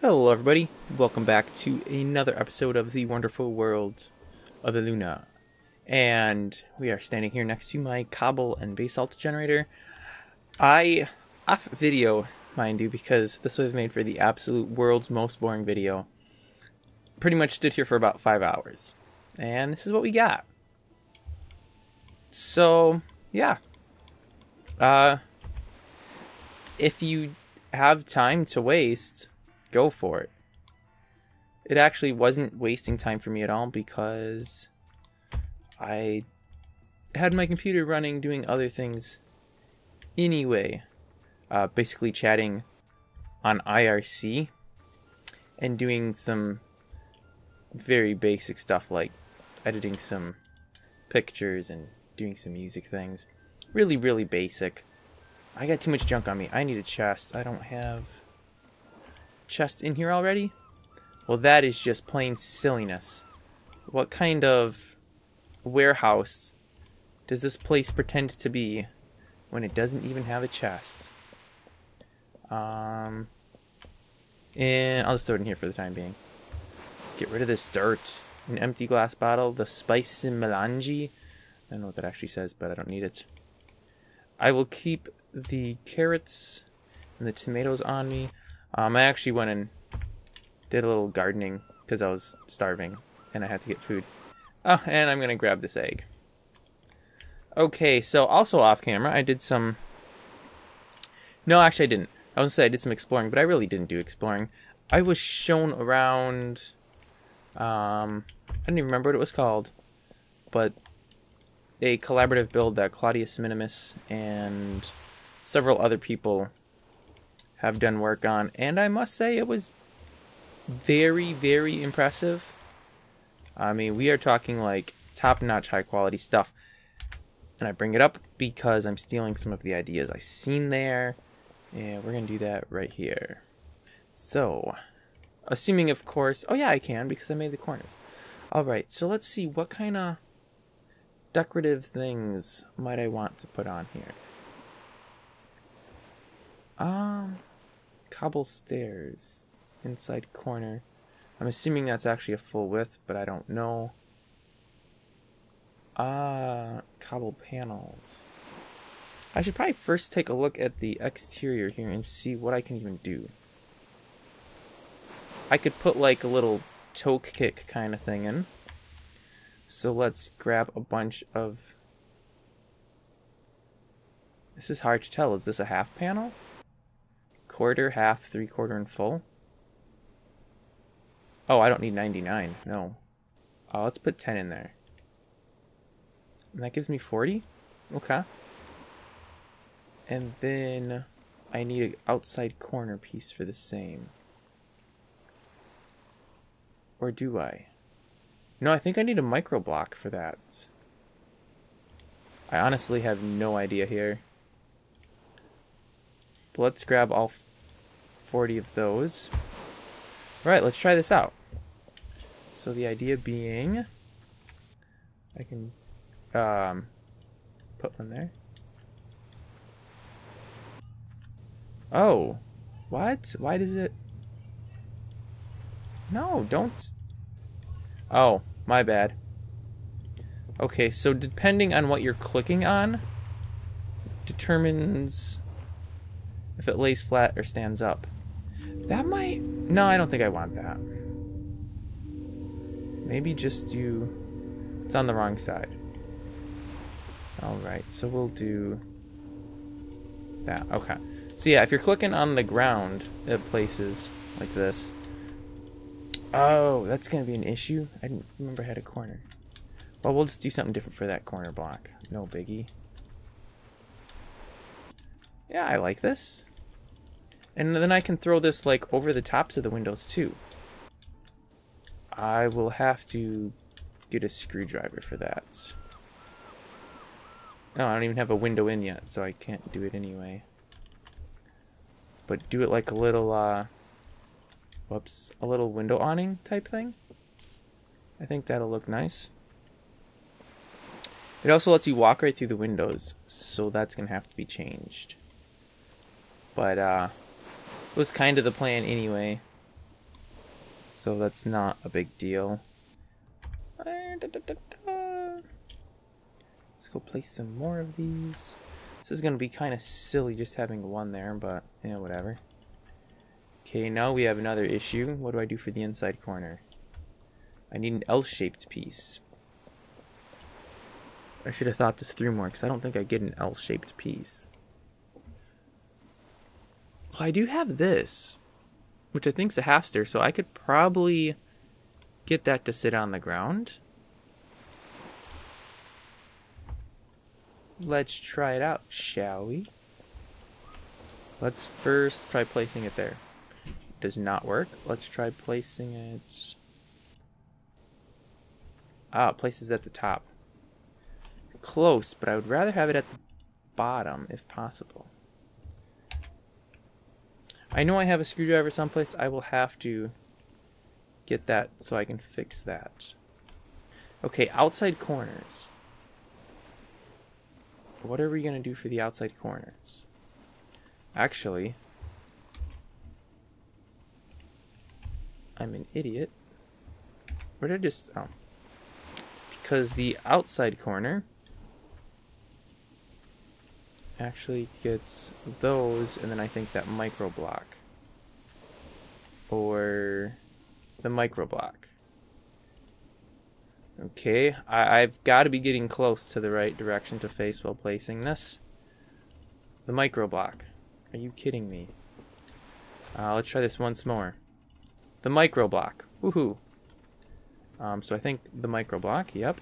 Hello everybody, welcome back to another episode of the wonderful world of Illuna. And we are standing here next to my cobble and basalt generator. I off video, mind you, because this was made for the absolute world's most boring video. Pretty much stood here for about 5 hours. And this is what we got. So, yeah. If you have time to waste, go for it. It actually wasn't wasting time for me at all because I had my computer running doing other things anyway. Basically chatting on IRC and doing some very basic stuff like editing some pictures and doing some music things. Really, really basic. I got too much junk on me. I need a chest. I don't have chest in here already? Well, that is just plain silliness. What kind of warehouse does this place pretend to be when it doesn't even have a chest? And I'll just throw it in here for the time being. Let's get rid of this dirt. An empty glass bottle, the spice melange. I don't know what that actually says, but I don't need it. I will keep the carrots and the tomatoes on me. I actually went and did a little gardening because I was starving and I had to get food. Oh, and I'm going to grab this egg. Okay, so also off camera, I did some... No, actually I didn't. I was going to say I did some exploring, but I really didn't do exploring. I was shown around... I don't even remember what it was called. But a collaborative build that Cladius Minimus and several other people have done work on, and I must say it was very, very impressive. I mean, we are talking like top-notch high-quality stuff, and I bring it up because I'm stealing some of the ideas I seen there, and we're gonna do that right here. So, assuming of course, oh yeah, I can because I made the corners. All right, so let's see what kind of decorative things might I want to put on here. Cobble stairs, inside corner. I'm assuming that's actually a full width, but I don't know. Cobble panels. I should probably first take a look at the exterior here and see what I can even do. I could put like a little toe kick kind of thing in. So let's grab a bunch of... This is hard to tell. Is this a half panel? Quarter, half, three-quarter, and full. Oh, I don't need 99. No. Let's put 10 in there. And that gives me 40? Okay. And then I need an outside corner piece for the same. Or do I? No, I think I need a micro block for that. I honestly have no idea here. But let's grab all 40 of those. All right, let's try this out. So the idea being, I can put one there. Oh, what? Why does it? No, don't. Oh, my bad. Okay, so depending on what you're clicking on, determines if it lays flat or stands up. That might... No, I don't think I want that. Maybe just do... It's on the wrong side. Alright, so we'll do... that. Okay. So yeah, if you're clicking on the ground at places like this... Oh, that's going to be an issue. I didn't remember I had a corner. Well, we'll just do something different for that corner block. No biggie. Yeah, I like this. And then I can throw this, like, over the tops of the windows, too. I will have to get a screwdriver for that. No, I don't even have a window in yet, so I can't do it anyway. But do it like a little, whoops, a little window awning type thing. I think that'll look nice. It also lets you walk right through the windows, so that's going to have to be changed. But, it was kind of the plan anyway. so that's not a big deal. Let's go place some more of these. This is going to be kind of silly just having one there, but yeah, whatever. Okay, now we have another issue. What do I do for the inside corner? I need an L-shaped piece. I should have thought this through more, because I don't think I get an L-shaped piece. Well, I do have this, which I think is a half stair, so I could probably get that to sit on the ground. Let's try it out, shall we? Let's first try placing it there. It does not work. Let's try placing it... Ah, places at the top. Close, but I would rather have it at the bottom if possible. I know I have a screwdriver someplace. I will have to get that so I can fix that. Okay, outside corners. What are we going to do for the outside corners? Actually, I'm an idiot. Where did I just... Oh. Because the outside corner actually gets those, and then I think that micro block. Or the micro block. Okay, I've got to be getting close to the right direction to face while placing this. The micro block. Are you kidding me? Let's try this once more. The micro block. Woohoo! So I think the micro block, yep.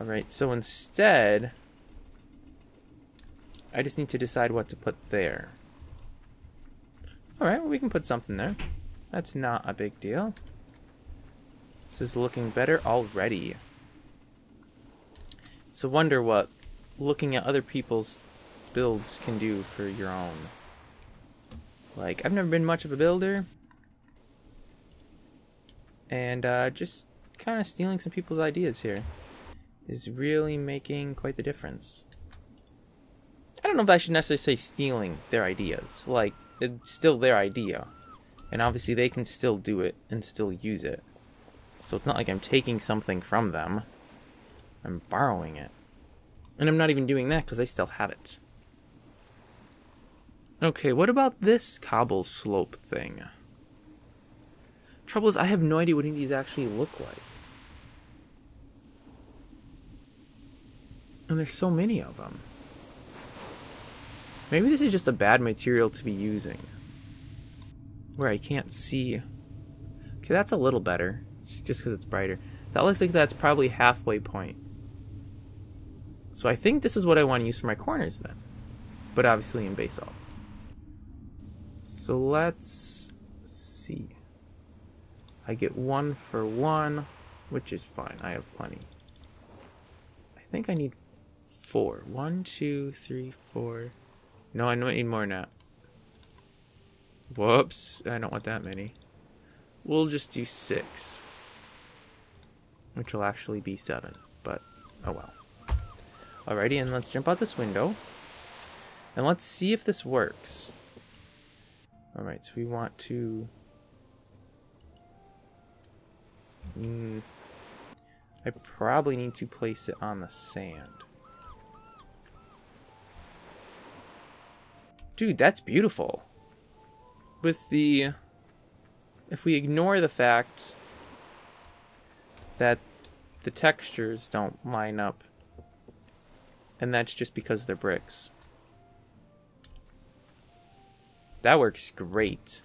Alright, so instead, I just need to decide what to put there. Alright, well, we can put something there. That's not a big deal. This is looking better already. It's a wonder what looking at other people's builds can do for your own. Like, I've never been much of a builder. And just kind of stealing some people's ideas here is really making quite the difference. I don't know if I should necessarily say stealing their ideas. Like, it's still their idea. And obviously they can still do it and still use it. So it's not like I'm taking something from them. I'm borrowing it. And I'm not even doing that because they still have it. Okay, what about this cobble slope thing? Trouble is, I have no idea what any of these actually look like. And there's so many of them. Maybe this is just a bad material to be using. Where I can't see. Okay, that's a little better. Just because it's brighter. That looks like that's probably halfway point. So I think this is what I want to use for my corners then. But obviously in basalt. So let's see. I get one for one, which is fine. I have plenty. I think I need four. 1, 2, 3, 4. No, I need more than that. Whoops. I don't want that many. We'll just do 6. Which will actually be 7. But, oh well. Alrighty, and let's jump out this window. And let's see if this works. Alright, so we want to... I probably need to place it on the sand. Dude, that's beautiful. With the... If we ignore the fact that the textures don't line up, and that's just because they're bricks. That works great.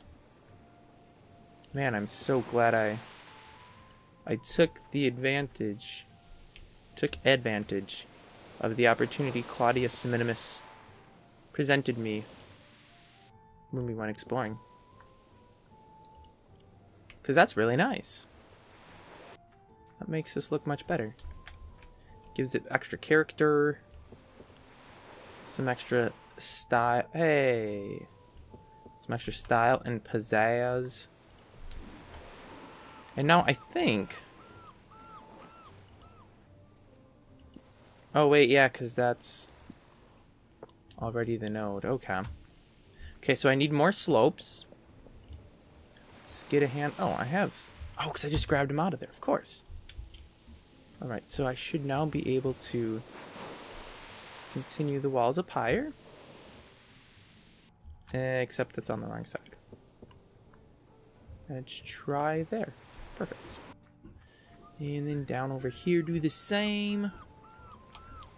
Man, I'm so glad I took advantage of the opportunity Cladius Minimus presented me when we went exploring. Because that's really nice. That makes this look much better. Gives it extra character. Some extra style. Hey! Some extra style and pizzazz. And now I think... Oh wait, yeah, because that's already the node. Okay. Okay, so I need more slopes. Let's Let's get a hand. Oh, I have. Oh, because I just grabbed him out of there. Of course. Alright, so I should now be able to continue the walls up higher. Except that's on the wrong side. Let's try there. Perfect. And then down over here, do the same.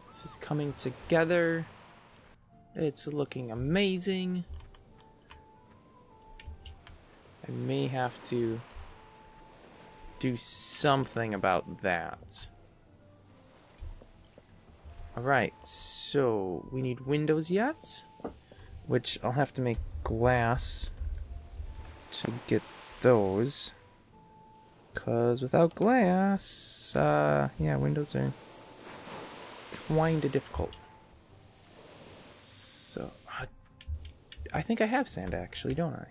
This is coming together. It's looking amazing. I may have to do something about that. Alright, so we need windows yet, which I'll have to make glass to get those. Because without glass, yeah, windows are kinda difficult. So, I think I have sand actually, don't I?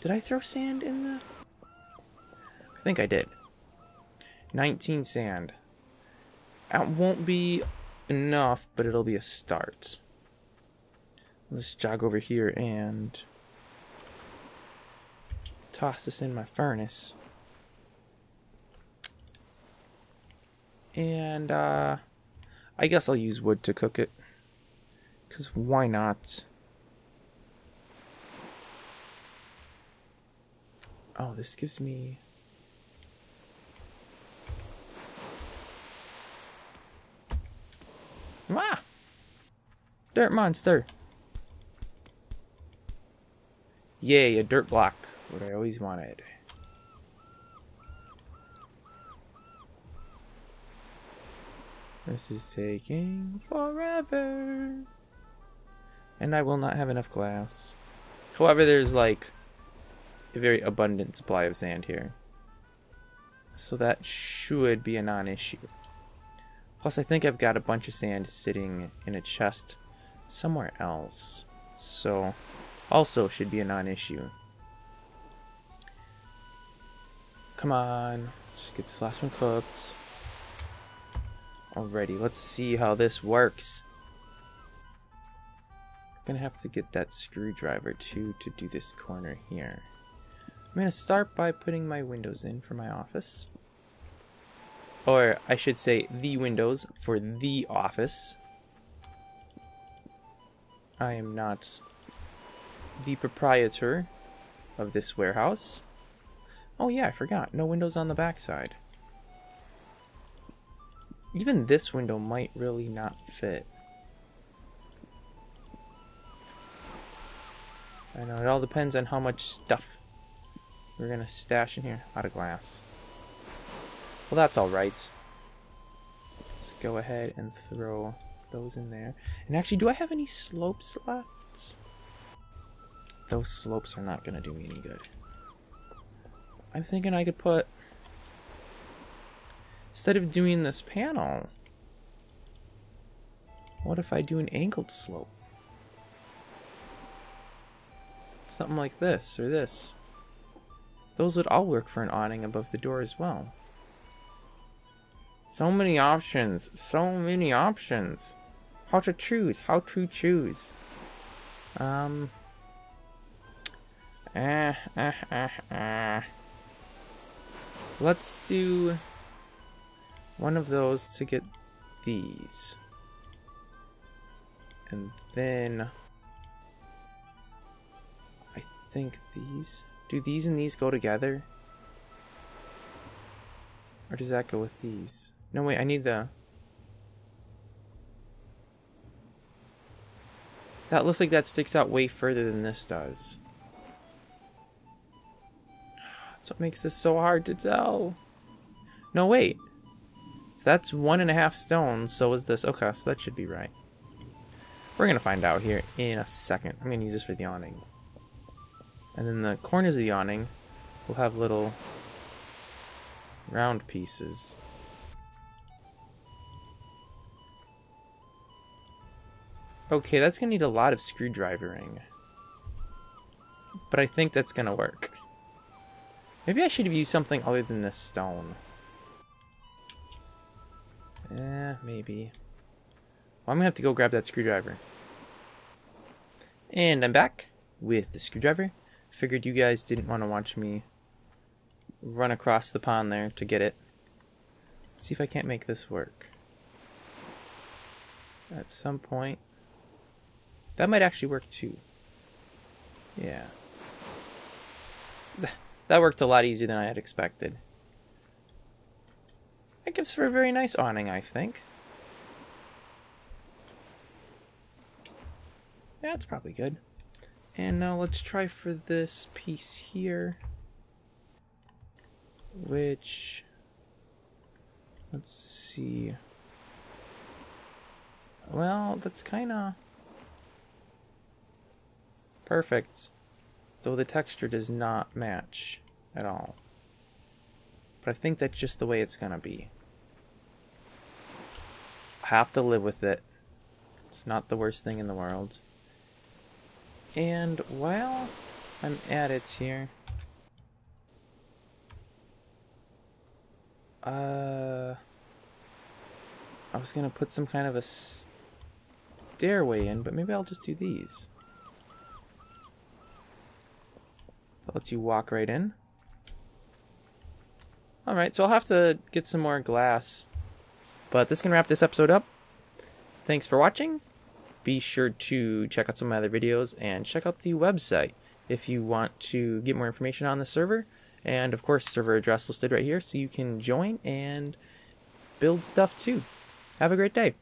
Did I throw sand in the... I think I did. 19 sand. That won't be enough, but it'll be a start. Let's jog over here and toss this in my furnace. And I guess I'll use wood to cook it, because why not? Oh, this gives me... Ah! Dirt monster! Yay, a dirt block. What I always wanted. This is taking forever. And I will not have enough glass. However, there's like a very abundant supply of sand here. So that should be a non-issue. Plus I think I've got a bunch of sand sitting in a chest somewhere else. So also should be a non-issue. Come on, just get this last one cooked. Alrighty, let's see how this works. I'm gonna have to get that screwdriver too to do this corner here. I'm gonna start by putting my windows in for my office. Or I should say the windows for the office. I am not the proprietor of this warehouse. Oh yeah, I forgot. No windows on the backside. Even this window might really not fit. I know, it all depends on how much stuff we're gonna stash in here. A lot of glass. Well, that's alright. Let's go ahead and throw those in there. And actually, do I have any slopes left? Those slopes are not gonna do me any good. I'm thinking I could put, instead of doing this panel, what if I do an angled slope? Something like this or this. Those would all work for an awning above the door as well. So many options, so many options. How to choose, how to choose. Let's do one of those to get these. And then I think these. Do these and these go together? Or does that go with these? No, wait, I need the... That looks like that sticks out way further than this does. That's what makes this so hard to tell. No, wait. That's 1.5 stones, so is this. Okay, so that should be right. We're gonna find out here in a second. I'm gonna use this for the awning. And then the corners of the awning will have little round pieces. Okay, that's gonna need a lot of screwdrivering. But I think that's gonna work. Maybe I should have used something other than this stone. Maybe. Well, I'm gonna have to go grab that screwdriver. And I'm back with the screwdriver Figured you guys didn't want to watch me run across the pond there to get it. Let's see if I can't make this work. At some point. That might actually work too. Yeah. That worked a lot easier than I had expected. That gives for a very nice awning, I think. That's probably good. And now let's try for this piece here. Which... let's see... well, that's kinda... perfect. Though the texture does not match at all. But I think that's just the way it's gonna be. I have to live with it. It's not the worst thing in the world. And while I'm at it here... I was gonna put some kind of a stairway in, but maybe I'll just do these. That lets you walk right in. Alright, so I'll have to get some more glass. But this can wrap this episode up. Thanks for watching. Be sure to check out some of my other videos and check out the website if you want to get more information on the server. And of course, server address listed right here so you can join and build stuff too. Have a great day.